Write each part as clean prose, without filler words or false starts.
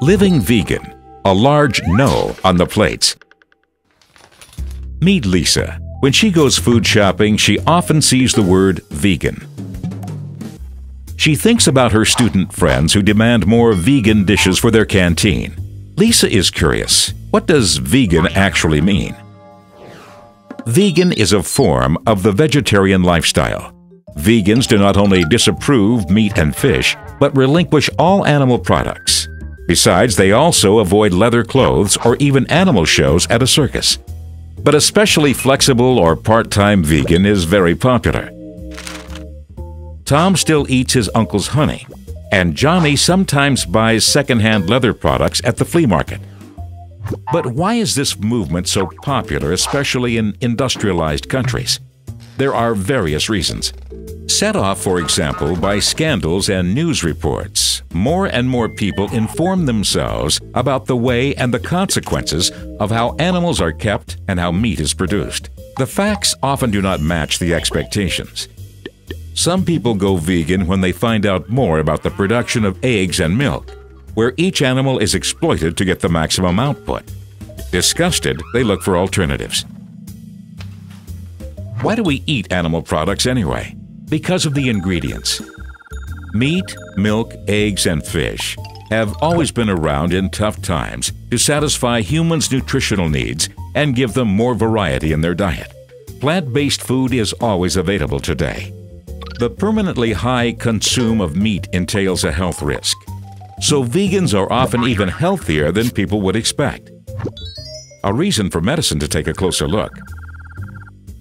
Living vegan, a large no on the plates. Meet Lisa. When she goes food shopping, she often sees the word vegan. She thinks about her student friends who demand more vegan dishes for their canteen. Lisa is curious. What does vegan actually mean? Vegan is a form of the vegetarian lifestyle. Vegans do not only disapprove meat and fish, but relinquish all animal products. Besides, they also avoid leather clothes or even animal shows at a circus. But especially flexible or part-time vegan is very popular. Tom still eats his uncle's honey, and Johnny sometimes buys second-hand leather products at the flea market. But why is this movement so popular, especially in industrialized countries? There are various reasons. Set off, for example, by scandals and news reports, more and more people inform themselves about the way and the consequences of how animals are kept and how meat is produced. The facts often do not match the expectations. Some people go vegan when they find out more about the production of eggs and milk, where each animal is exploited to get the maximum output. Disgusted, they look for alternatives. Why do we eat animal products anyway? Because of the ingredients. Meat, milk, eggs, and fish have always been around in tough times to satisfy humans' nutritional needs and give them more variety in their diet. Plant-based food is always available today. The permanently high consumption of meat entails a health risk. So vegans are often even healthier than people would expect. A reason for medicine to take a closer look.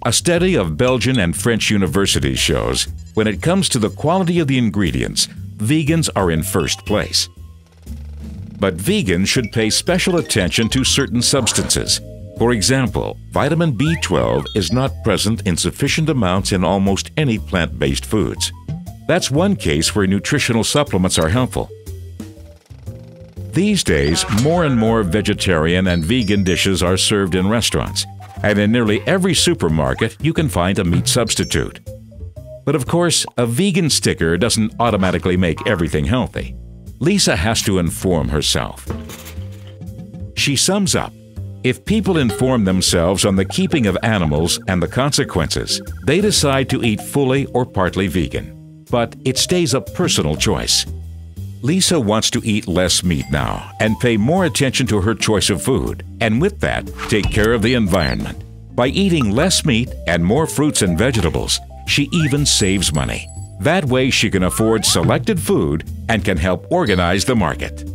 A study of Belgian and French universities shows when it comes to the quality of the ingredients, vegans are in first place. But vegans should pay special attention to certain substances. For example, vitamin B12 is not present in sufficient amounts in almost any plant-based foods. That's one case where nutritional supplements are helpful. These days, more and more vegetarian and vegan dishes are served in restaurants, and in nearly every supermarket you can find a meat substitute. But of course, a vegan sticker doesn't automatically make everything healthy. Lisa has to inform herself. She sums up, if people inform themselves on the keeping of animals and the consequences, they decide to eat fully or partly vegan. But it stays a personal choice. Lisa wants to eat less meat now and pay more attention to her choice of food, and with that, take care of the environment. By eating less meat and more fruits and vegetables, she even saves money. That way she can afford selected food and can help organize the market.